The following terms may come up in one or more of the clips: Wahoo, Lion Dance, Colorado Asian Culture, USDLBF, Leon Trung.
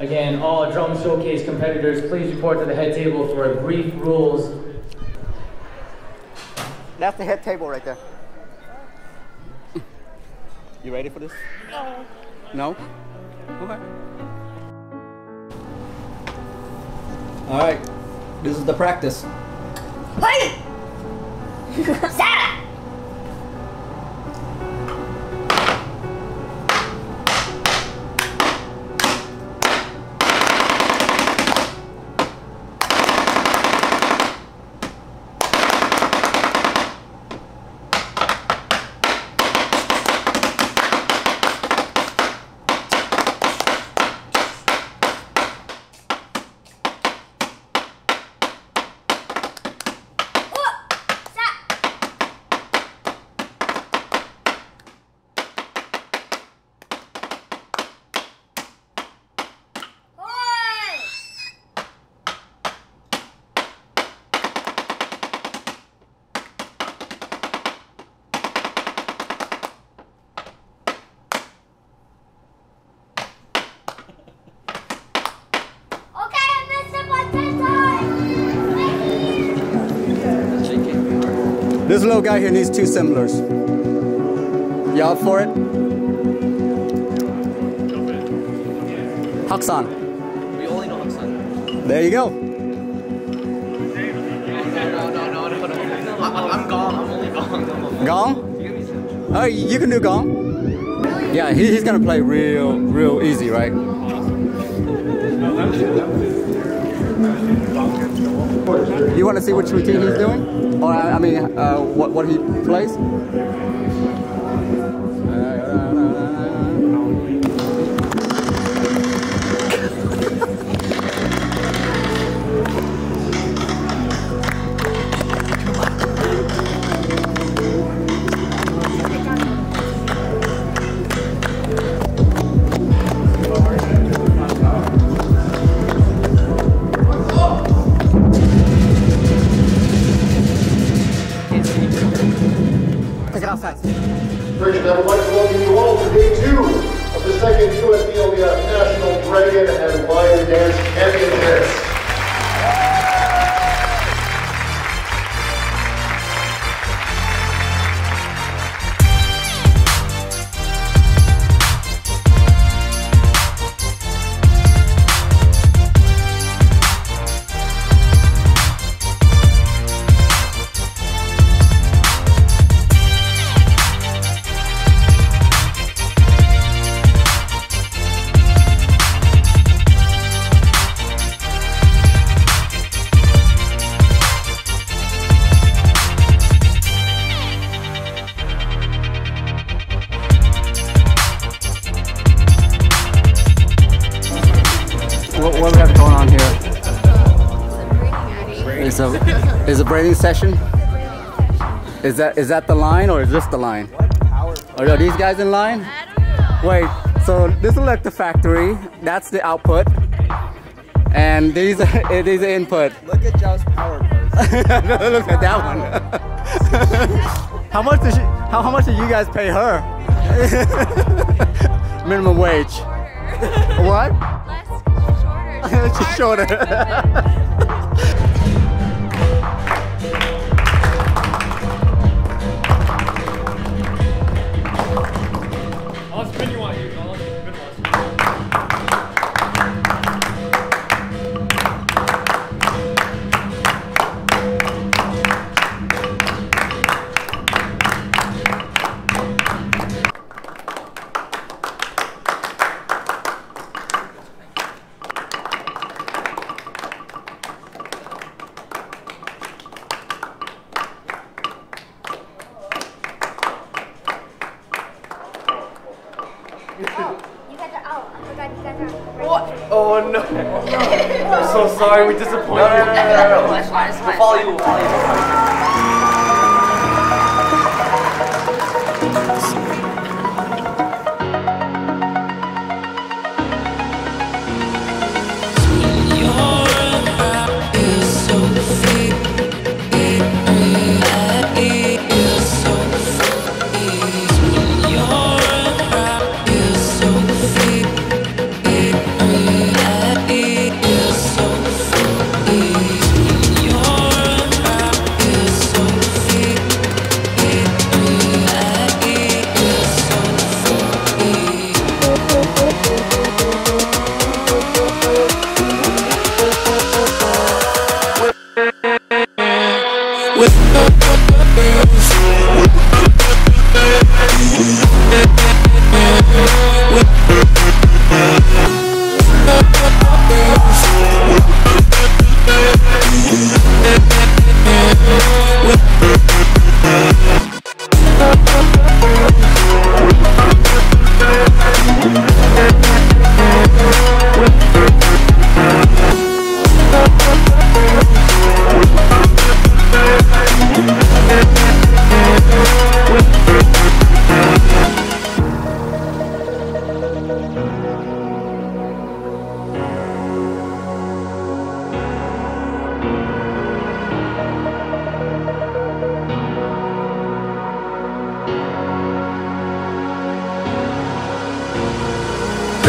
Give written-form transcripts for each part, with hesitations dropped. Again, all drum showcase competitors, please report to the head table for a brief rules. That's the head table right there. You ready for this? No. No? Okay. All right, this is the practice. Hey! Sarah! This little guy here needs two similars. Y'all for it? Haksan. We only know Haksan. There you go. No. I'm gong. I'm only gong. Gong? Oh, you can do gong. Yeah, he's gonna play real easy, right? You want to see which routine he's doing? Or, I mean, what he plays? Friction, I would like to welcome you all to day 2 of the second USDLBF National Dragon and Lion Dance Championships. What do we have going on here? It's a braiding session. Is that the line or is this the line? Are these guys in line? Wait, so this is like the factory. That's the output, and these are input. Look at Joe's power. No, look at that one. How much did you guys pay her? Minimum wage. What? It's shorter. I'll spin you on here, I'll spin you Oh no! I'm so sorry, we disappointed you. No. It's fine, it's fine. We'll follow you. Yeah.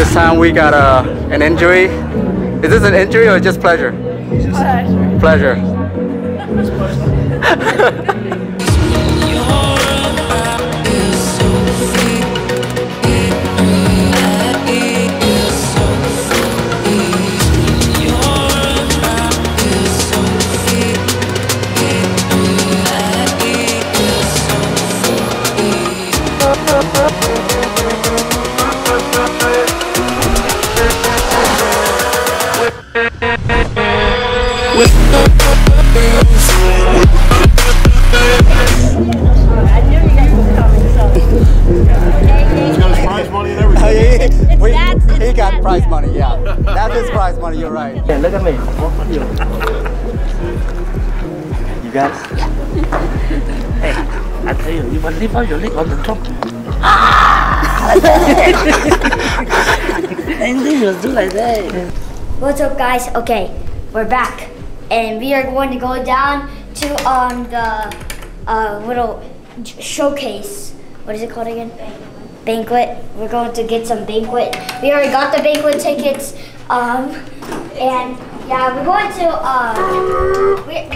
This time we got an injury. Is this an injury or just pleasure? Pleasure. Pleasure. Prize money, yeah. That is prize money, you're right. Okay, look at me. You guys? Hey, I tell you, you must leave out your leg on the top. What's up, guys? Okay, we're back. And we are going to go down to the little showcase. What is it called again? Banquet. We're going to get some banquet. We already got the banquet tickets, and yeah, we're going to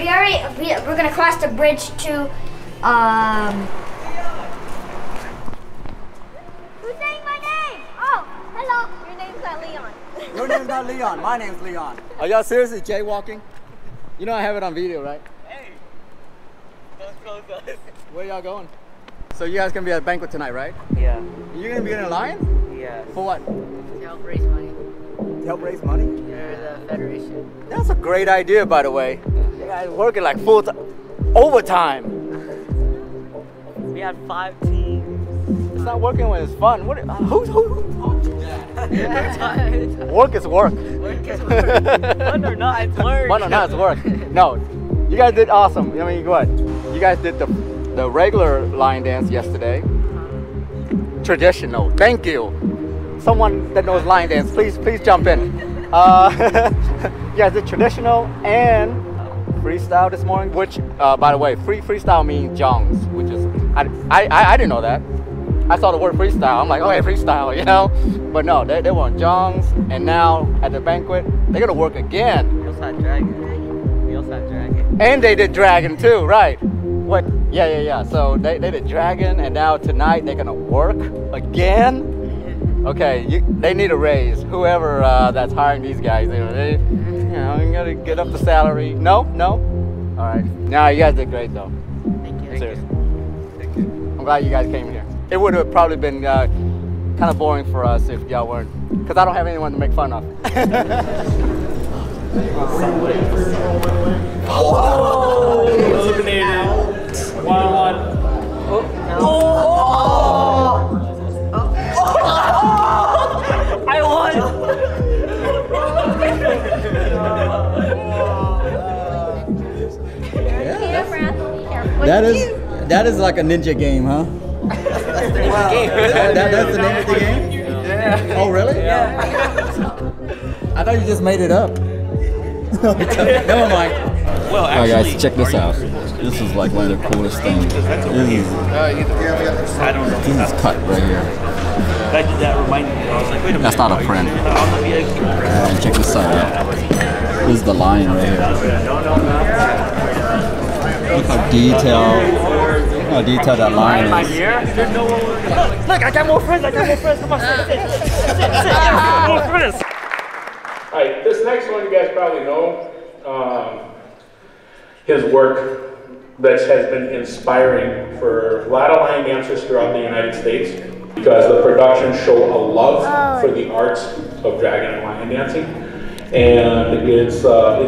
we're gonna cross the bridge to Who's saying my name? Oh, hello. Your name's not Leon. Your name's not Leon. My name's Leon. Are y'all seriously jaywalking? You know I have it on video, right? Hey, don't close us. Where y'all going? So you guys gonna be at a banquet tonight, right? Yeah. You're gonna be in a line? Yeah. For what? To help raise money. To help raise money? They're the Federation. That's a great idea, by the way. You guys working like full time, overtime. We had 5 teams. It's not working when it's fun. What? Who taught you that? Yeah. Work is work. Work is work. Fun or not, it's work. Fun or not, it's work. No, you guys did awesome. I mean, what? You guys did the regular line dance yesterday. Traditional. Thank you. Someone that knows line dance, please jump in. Yeah, the traditional and freestyle this morning, which by the way, freestyle means jongs, which is I didn't know that. I saw the word freestyle, I'm like, okay, freestyle, you know? But no, they want jongs, and now at the banquet, they're gonna work again. We also had dragon. And they did dragon too, right? What? Yeah. So they did dragon, and now tonight they're gonna work again. Okay, they need a raise. Whoever that's hiring these guys, you gotta get up the salary. No. All right. Nah, you guys did great though. Thank you. Seriously. Thank you. I'm glad you guys came here. It would have probably been kind of boring for us if y'all weren't, because I don't have anyone to make fun of. Whoa! Eliminated. One. Oh, no. Oh. I won. Yeah. That is like a ninja game, huh? Wow. That's the name of the game? Yeah. Oh really? Yeah. I thought you just made it up. Never mind. Well, actually, all right, guys, check this out. This is like one of the coolest things. This is cut right here. That reminded me. I was like, wait a minute. That's not a print. And check this out. This is the line right here. Look how detailed that line is. Look, I got more friends. Come on, sit. More friends. All right, this next one you guys probably know. His work that has been inspiring for a lot of line dancers throughout the United States, because the productions show a love for the arts of dragon and line dancing, and it's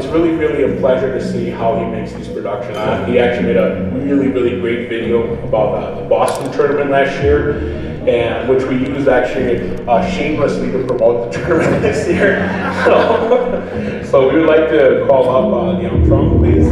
really a pleasure to see how he makes these productions. He actually made a really great video about the Boston tournament last year, and which we used actually shamelessly to promote the tournament this year. So we would like to call up Leon Trung, please.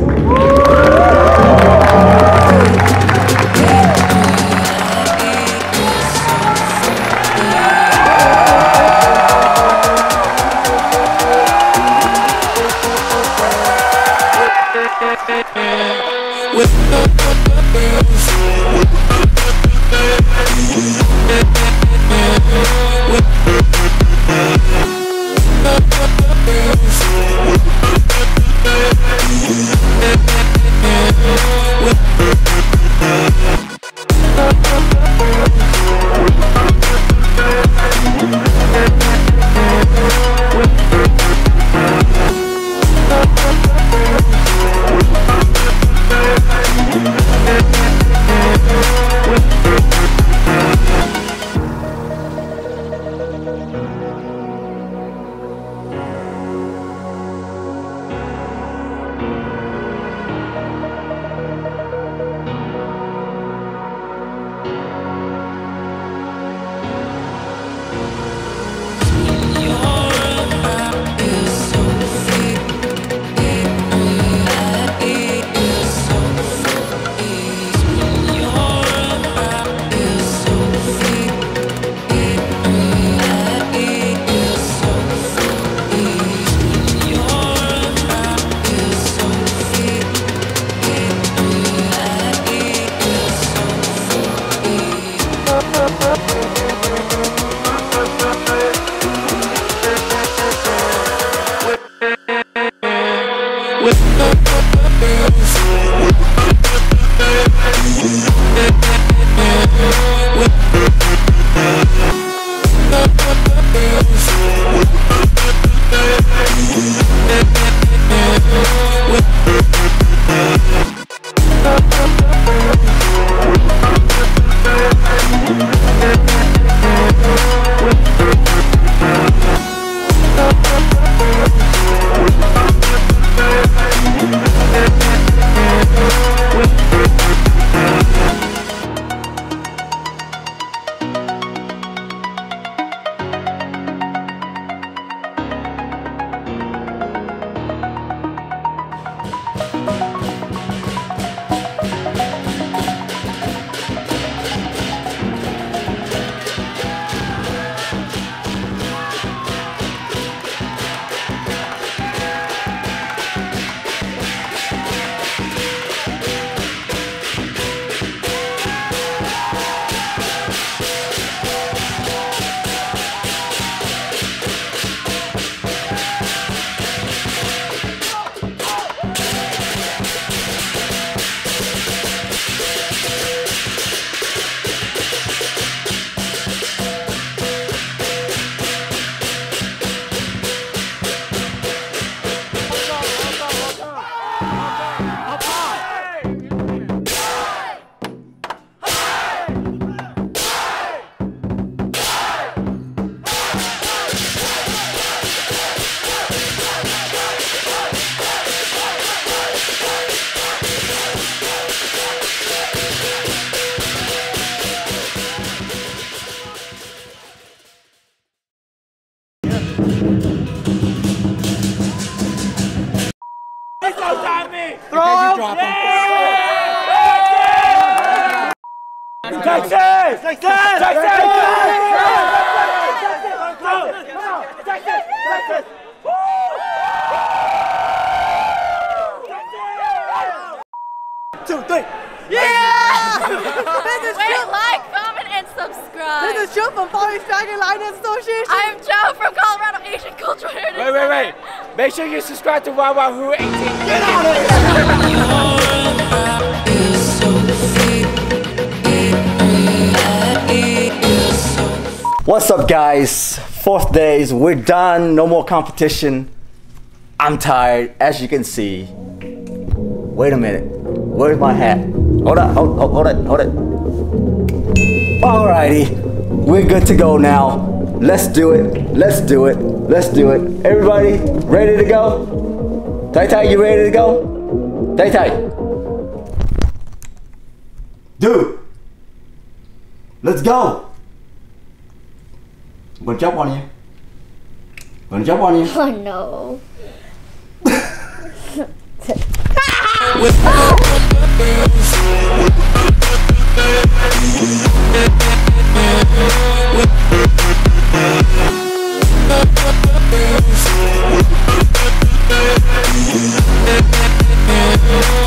drop him. Yeah! Yeah! Texas! Texas! Texas! Texas! 2, 3. Yeah! This is Joe. Like, comment, and subscribe. This is Joe from Polish Dragon Liners Association. I'm Joe from Colorado Asian Culture. Wait. Make sure you subscribe to Wahoo 18. Get out of here! What's up, guys? 4th day, we're done. No more competition. I'm tired, as you can see. Wait a minute. Where's my hat? Hold on. Alrighty, we're good to go now. Let's do it. Everybody, ready to go? Tai, you ready to go? Tai. Dude, let's go. I'm gonna jump on you. Oh no.